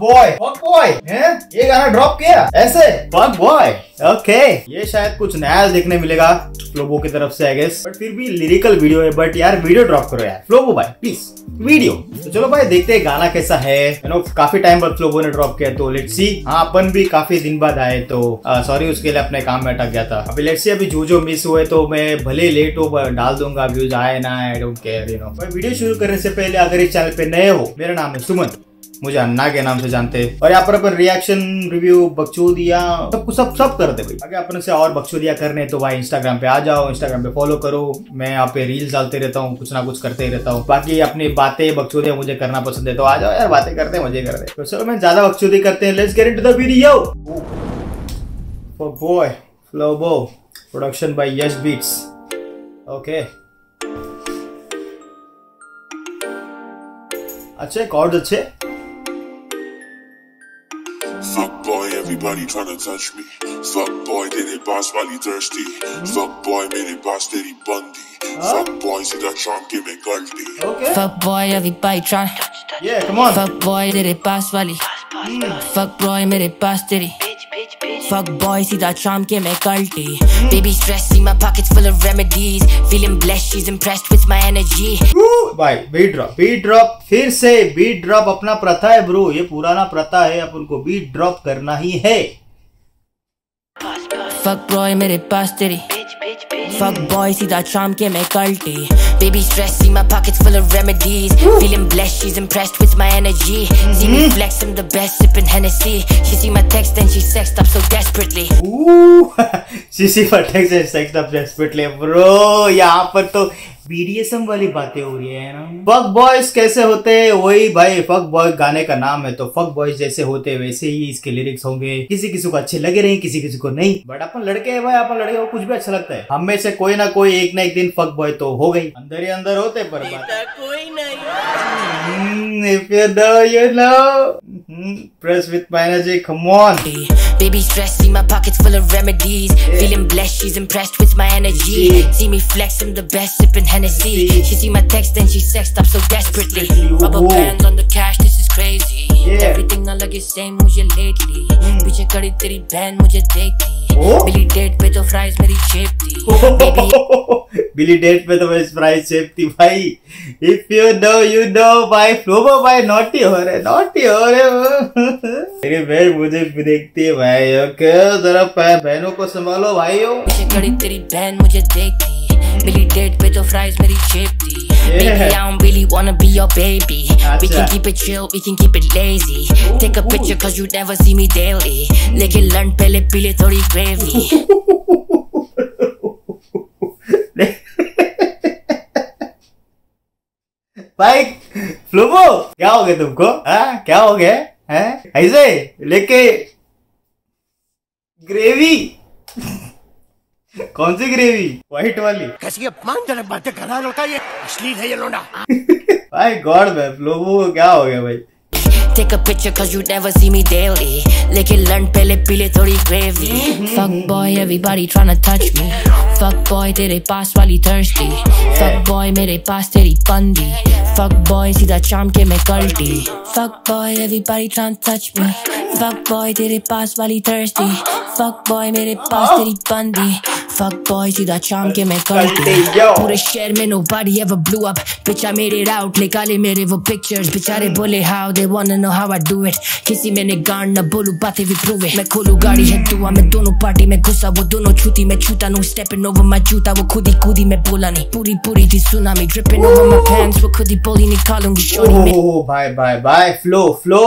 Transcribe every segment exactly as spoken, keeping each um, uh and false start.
Boy boy हैं, ये गाना ड्रॉप किया ऐसे बग बॉय। ओके, ये शायद कुछ नया देखने मिलेगा फ्लोबो की तरफ से आई गेस, बट फिर भी लिरिकल वीडियो है। बट यार वीडियो ड्रॉप करो यार फ्लोबो भाई प्लीज वीडियो। तो चलो भाई देखते हैं गाना कैसा है। you know, काफी टाइम बाद फ्लोबो ने ड्रॉप किया तो लेट्स सी। हाँ अपन भी काफी दिन बाद आए तो सॉरी उसके लिए अपने काम में अटक गया था। अभी लेट्स सी अभी जो जो मिस हुए तो मैं भले लेट हो डाल दूंगा, व्यूज आए ना I don't care you know. पर वीडियो शुरू करने से पहले अगर इस चैनल पे नए हो, मेरा नाम है सुमन, मुझे अन्ना के नाम से जानते हैं, और यहाँ पर अपन रिएक्शन रिव्यू बकचोदिया सब कुछ सब सब करते भाई। अगर अपन से और बकचोदिया करने तो भाई इंस्टाग्राम पे आ जाओ, इंस्टाग्राम पे फॉलो करो, मैं यहाँ पे रील्स डालते रहता हूँ, कुछ ना कुछ करते ही रहता हूँ। बाकी अपनी बातें बकचोदिया मुझे करना पसंद है तो आ जाओ यार, बातें करते हैं मजे करते हैं। तो चलो मैं ज्यादा बकचोदी करते हैं, let's get into the video. Boy Flowbo production by Yash beats. Okay अच्छे कॉर्ड्स अच्छे। Fuck boy, everybody tryna touch me. Fuck boy, did it boss while he thirsty. Fuck boy, made it boss Teddy Bundy. Fuck boy, see that charm give me gulpy. Okay. Fuck boy, everybody tryna. Yeah, come on. Fuck boy, did it boss while he. Fuck boy, made it boss Teddy. Fuck boy, see that charm give me gulpy. Baby stress, see my pockets full of remedies. Feeling blessed, she's impressed with my energy. Woo, bye. Beat drop, beat drop. फिर से beat drop अपना प्रथा है bro, ये पुराना प्रथा है, अपन को beat drop करना ही है। Fuck boy, मेरे पास तेरी. Fuck boy, सीधा शाम के मैं कल्टी. Baby stress, see my pockets full of remedies. Feeling blessed, she's impressed with my energy. See me flex, I'm the best, sipping Hennessy. She see my text and she sexed up so desperately. Ooh, she see my text and sexed up desperately, bro. यहाँ पर तो B D S M वाली बातें हो रही है ना। Fuck boys कैसे होते हैं वही भाई, फक बॉय गाने का नाम है तो फक बॉयज जैसे होते वैसे ही इसके लिरिक्स होंगे। किसी किसी को अच्छे लगे नहीं, किसी किसी को नहीं, बट अपन लड़के हैं भाई, अपन लड़के को कुछ भी अच्छा लगता है। हम में से कोई ना कोई एक ना एक दिन फक बॉय तो हो गई, अंदर ही अंदर होते पर कोई नहीं। If you know, you know. Press with my energy, come on. Baby stress, see my pockets full of remedies. Feeling blessed, she's impressed with my energy. See me flex, I'm the best, sipping Hennessy. She see my text and she sexed up so desperately. Rubber bands on the cash, this is crazy. Everything I like is same mujhe lately. Piche kadi teri band mujhe dekhti. Billy date pe to fries meri shape thi. Billy date pe to fries shape thi bhai. If you know, you know bhai. Flowbo bhai naughty ho rahe, naughty ho rahe. मेरी बहन मुझे भी देखती है भाई। Okay जरा बहनों को संभालो भाइयों। तेरी बहन मुझे देखती, मिली डेट पे तो फ्राइज मेरी शेप थी। Baby, I don't really wanna be your baby. We can keep it chill, we can keep it lazy. Take a picture cause you never see me daily. लेकिन लंच पहले पी ले थोड़ी gravy. भाई फ्लोबो क्या हो गया तुमको? हाँ क्या हो गया हैं? ऐसे लेके ग्रेवी। कौन सी ग्रेवी? व्हाइट वाली। कैसी अपमानजनक बातें कर रहा है लड़का, ये असली है ये लोंडा। भाई गॉड भाई फ्लोबो को क्या हो गया भाई? Take a picture cause you never see me daily. लेकिन लंच पहले पी ले थोड़ी gravy. Fuck boy, everybody tryna touch me. Fuck boy, तेरे पास वाली thirsty. Fuck boy, मेरे पास तेरी पंदी. Fuck boy, सीधा शाम के मैं कल्टी. Fuck boy, everybody tryna touch me. Fuck boy, तेरे पास वाली thirsty. Fuck boy, मेरे पास तेरी पंदी. Fuck boy, सीधा शाम के मैं कल्टी. पूरे शहर में nobody ever blew up. Bitch, I made it out. निकाले मेरे वो pictures. बेचारे बोले how they wanna know how I do it. किसी मैंने गान न बोलू बातें भी प्रूव है। मैं खोलू गाड़ी है दुआ, मैं दोनों पार्टी में घुसा, वो दोनों छूती मैं छूता नू। स्टेपिंग ओवर माय जूता, वो खुद ही कूदी मैं बोला नहीं। पूरी पूरी थी tsunami dripping over my pants, वो खुद ही बोली निकालूंगी शोरी में। Oh bye bye bye flow flow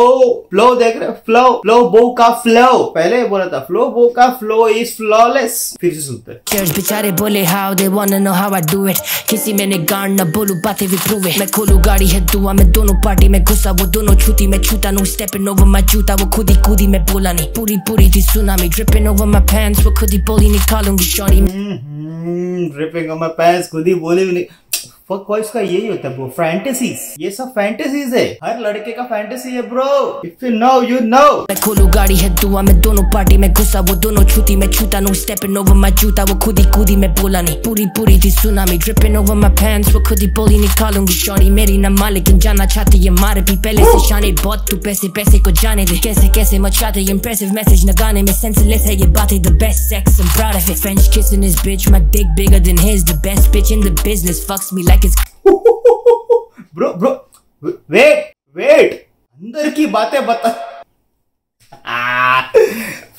flow देख रहे फ्लो फ्लोबो का फ्लो, पहले बोला था फ्लोबो का फ्लो इज फ्लॉलेस। फिर से सुनते चर्च बेचारे बोले how they want to know how I do it. किसी मैंने गान न बोलू बातें भी प्रूव है। मैं खोलू गाड़ी है दुआ, मैं दोनों पार्टी में घुसा, वो दोनों छूती मैं छूता नू। स्टेपिंग ओवर माय जूता, वो खुद ही कूदी मैं बोला नहीं। पूरी पूरी थी tsunami dripping over my pants, वो खुद ही बोली निकालूंगी शॉर्टी में। ड्रिपिंग ओवर माय पैंट्स खुद ही बोली। फक बॉयज का यही होता है ब्रो, फैंटेसीज, ये सब फैंटेसीज है, हर लड़के का फैंटेसी है bro. If you know you know. मैं खोलू गाड़ी है दुआ में, दोनों पार्टी में घुसा, वो दोनों छूती में छूता, नो स्टेपिंग ओवर माय जूता, वो खुद ही कूदी में बोला नहीं, पूरी पूरी थी tsunami dripping over my pants, वो खुद ही बोली निकालूंगी शॉर्टी मेरी ना मां, लेकिन जाना चाहती है मार भी पहले से शाने बहुत, तू पैसे पैसे को जाने दे, कैसे कैसे मचाते इंप्रेसिव मैसेज न गाने में, सेंसलेस है ये बातें, the best sex and proud of it, French kiss in his bitch, my dick bigger than his, the best bitch in the business, fucks me like it's bro bro wait wait अंदर की बातें बता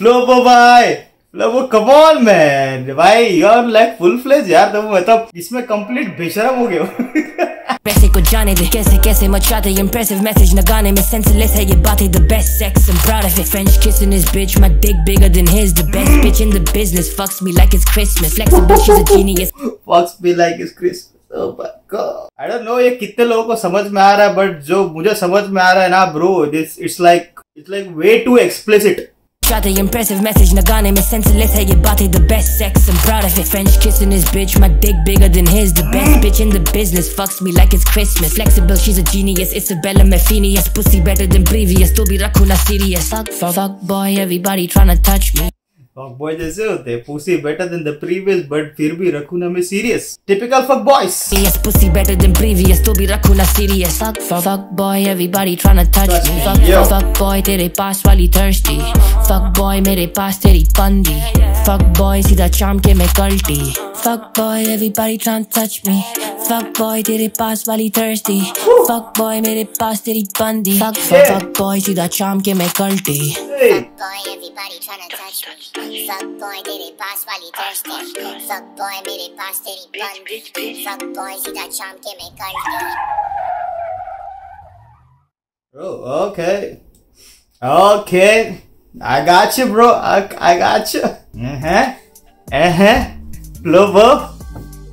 Flowbo भाई, Flowbo come on man भाई, you are like full fledged यार, तो मतलब इसमें complete बेशरम हो गया। पैसे को जाने दे, कैसे कैसे मचाते इंप्रेसिव मैसेज न गाने में, सेंसलेस है ये बातें, the best sex and proud of it, French kiss in his bitch, my dick bigger than his, the best bitch in the business, fucks me like it's Christmas, flexible she's a genius, fucks me like it's Christmas। Oh my God. I don't know ये कितने लोगों को समझ में आ रहा है, but जो मुझे समझ में आ रहा है ना bro, this it's like it's like way too explicit. चाहते इंप्रेसिव मैसेज न गाने में, सेंसलेस है ये बातें, the best sex and proud of it, French kiss in his bitch, my dick bigger than his, the best bitch in the business, fucks me like it's Christmas, flexible she is a genius, Isabella मैफिनियस, pussy better than previous, तो भी रखो ना serious, fuck boy everybody trying to touch me, fuck boy जैसे होते हैं, pussy better than the previous but फिर भी रखूं ना मैं serious, typical fuck boys, yes pussy better than previous तो भी रखूं ना serious, fuck boy everybody trying to touch me, fuck boy तेरे पास वाली थर्स्टी, फक बॉय मेरे पास तेरी पंदी, फक बॉय सीधा चाम के मैं कल्टी, fuck boy everybody trying to touch me, fuck boy तेरे पास वाली थर्स्टी, फक बॉय मेरे पास तेरी पंदी, फक बॉय सीधा चाम के मैं कल्टी, fuck boy everybody tryna touch me, fuck boy तेरे पास वाली thirsty, fuck boy मेरे पास तेरी बंदी, fuck boy सीधा शाम के मैं करती। Oh okay okay I got you bro, I I got you। हाँ हाँ Flowbo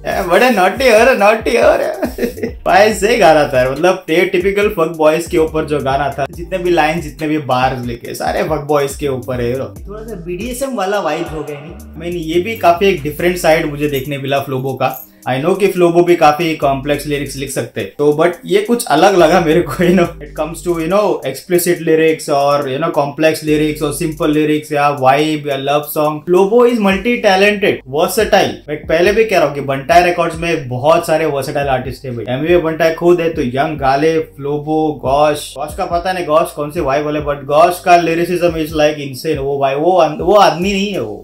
बड़े नॉटी हो रहे, नॉटी हो रहे भाई, से गाना था मतलब टिपिकल फक बॉयज के ऊपर जो गाना था, जितने भी लाइन जितने भी बार्स लिखे सारे फक बॉयज के ऊपर है, थोड़ा सा बीडीएसएम वाला वाइब हो गया नहीं। मैंने ये भी काफी एक डिफरेंट साइड मुझे देखने मिला Flowbo का। आई नो कि Flowbo भी काफी कॉम्प्लेक्स लिरिक्स लिख सकते तो, बट ये कुछ अलग लगा मेरे को, you know it comes to you know explicit lyrics और यू नो कॉम्प्लेक्स लिरिक्स और सिंपल लिरिक्स या वाइब या love song. Flowbo is multi talented versatile, मैं पहले भी कह रहा हूँ कि बंटाई रिकॉर्ड्स में बहुत सारे वर्सेटाइल आर्टिस्ट है भाई, एमवी बंटाई खुद है तो यंग गाले, Flowbo, Gosh, Gosh का पता नहीं Gosh कौन से वाइब वाले, बट Gosh का लिरिसिज्म इज लाइक इनसेन। वो भाई वो वो आदमी नहीं है, वो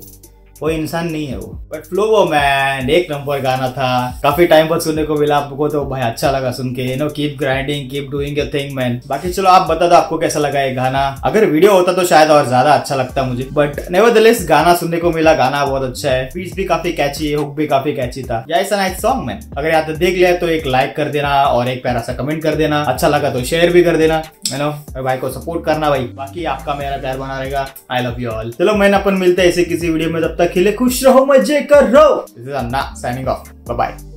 वो इंसान नहीं है वो, बट Flowbo मैन एक नंबर गाना था, काफी टाइम पर सुनने को मिला आपको तो भाई अच्छा लगा सुन के, you know keep grinding keep doing your thing man. बाकी चलो आप बता दो आपको कैसा लगा ये गाना, अगर वीडियो होता तो शायद और ज्यादा अच्छा लगता मुझे, बट नेवरदलेस गाना सुनने को मिला, गाना बहुत अच्छा है, बीट्स भी काफी कैची है, हुक भी काफी कैची था, yeah it's a nice song man. अगर यहाँ तक देख लिया तो एक लाइक कर देना और एक प्यारा सा कमेंट कर देना, अच्छा लगा तो शेयर भी कर देना, यू नो भाई को सपोर्ट करना भाई, बाकी आपका मेरा प्यार बना रहेगा। I love you all. चलो मैन अपन मिलते हैं ऐसे किसी वीडियो में, तब तक खिले खुश रहो मजे करो, this is Anna signing off, bye bye.